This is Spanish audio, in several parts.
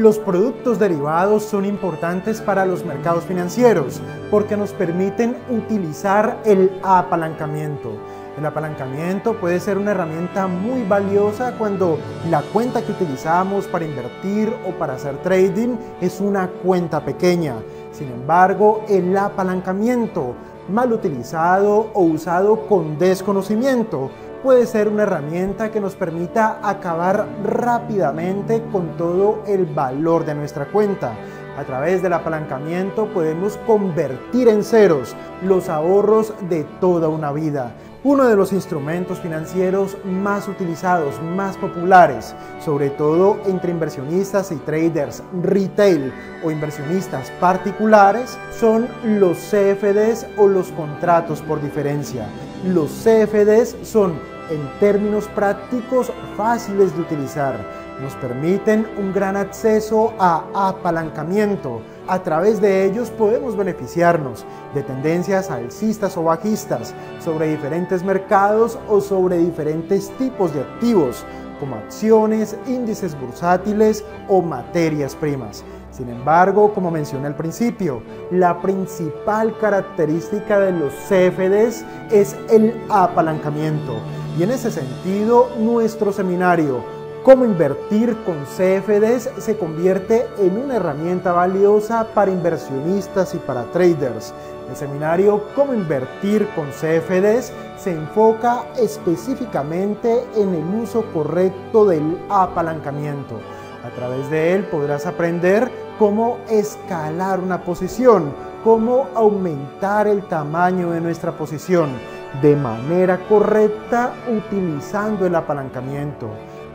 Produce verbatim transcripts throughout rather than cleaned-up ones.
Los productos derivados son importantes para los mercados financieros porque nos permiten utilizar el apalancamiento. El apalancamiento puede ser una herramienta muy valiosa cuando la cuenta que utilizamos para invertir o para hacer trading es una cuenta pequeña. Sin embargo, el apalancamiento mal utilizado o usado con desconocimiento puede ser una herramienta que nos permita acabar rápidamente con todo el valor de nuestra cuenta. A través del apalancamiento podemos convertir en ceros los ahorros de toda una vida. Uno de los instrumentos financieros más utilizados, más populares, sobre todo entre inversionistas y traders retail o inversionistas particulares, son los C F Ds o los contratos por diferencia. Los C F Ds son, en términos prácticos, fáciles de utilizar. Nos permiten un gran acceso a apalancamiento. A través de ellos podemos beneficiarnos de tendencias alcistas o bajistas sobre diferentes mercados o sobre diferentes tipos de activos, como acciones, índices bursátiles o materias primas. Sin embargo, como mencioné al principio, la principal característica de los C F Ds es el apalancamiento. Y en ese sentido, nuestro seminario Cómo invertir con C F Ds se convierte en una herramienta valiosa para inversionistas y para traders. El seminario Cómo invertir con C F Ds se enfoca específicamente en el uso correcto del apalancamiento. A través de él podrás aprender cómo escalar una posición, cómo aumentar el tamaño de nuestra posición de manera correcta utilizando el apalancamiento.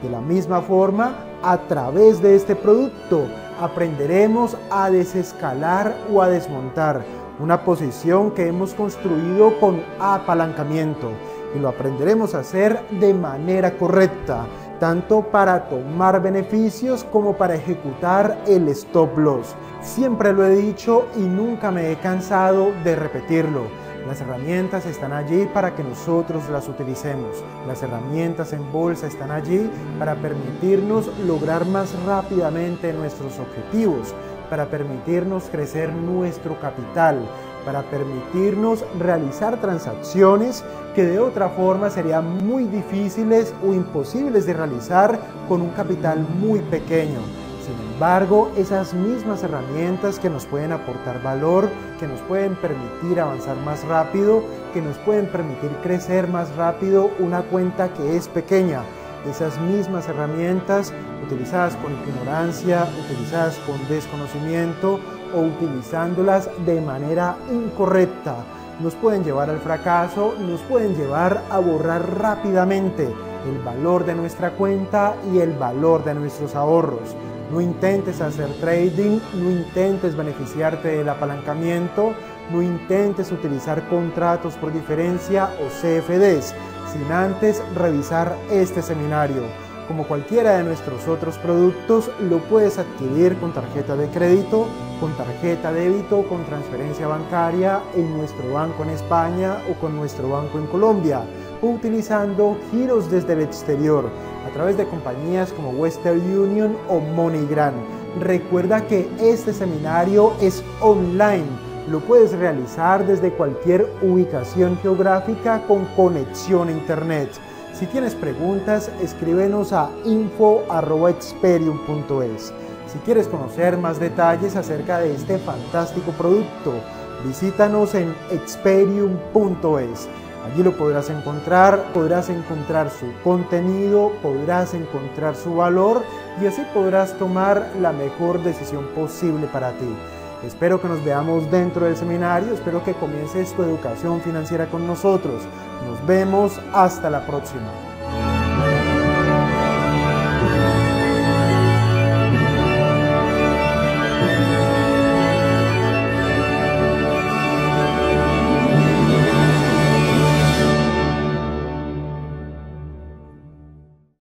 De la misma forma, a través de este producto aprenderemos a desescalar o a desmontar una posición que hemos construido con apalancamiento, y lo aprenderemos a hacer de manera correcta, tanto para tomar beneficios como para ejecutar el stop loss. Siempre lo he dicho y nunca me he cansado de repetirlo. Las herramientas están allí para que nosotros las utilicemos. Las herramientas en bolsa están allí para permitirnos lograr más rápidamente nuestros objetivos, para permitirnos crecer nuestro capital, para permitirnos realizar transacciones que de otra forma serían muy difíciles o imposibles de realizar con un capital muy pequeño. Sin embargo, esas mismas herramientas que nos pueden aportar valor, que nos pueden permitir avanzar más rápido, que nos pueden permitir crecer más rápido una cuenta que es pequeña, esas mismas herramientas utilizadas con ignorancia, utilizadas con desconocimiento o utilizándolas de manera incorrecta, nos pueden llevar al fracaso, nos pueden llevar a borrar rápidamente el valor de nuestra cuenta y el valor de nuestros ahorros. No intentes hacer trading, no intentes beneficiarte del apalancamiento, no intentes utilizar contratos por diferencia o C F Ds, sin antes revisar este seminario. Como cualquiera de nuestros otros productos, lo puedes adquirir con tarjeta de crédito, con tarjeta débito, con transferencia bancaria en nuestro banco en España o con nuestro banco en Colombia, o utilizando giros desde el exterior a través de compañías como Western Union o MoneyGram. Recuerda que este seminario es online, lo puedes realizar desde cualquier ubicación geográfica con conexión a internet. Si tienes preguntas, escríbenos a info arroba experium punto es. Si quieres conocer más detalles acerca de este fantástico producto, visítanos en experium punto es. Allí lo podrás encontrar, podrás encontrar su contenido, podrás encontrar su valor y así podrás tomar la mejor decisión posible para ti. Espero que nos veamos dentro del seminario, espero que comiences tu educación financiera con nosotros. Nos vemos, hasta la próxima.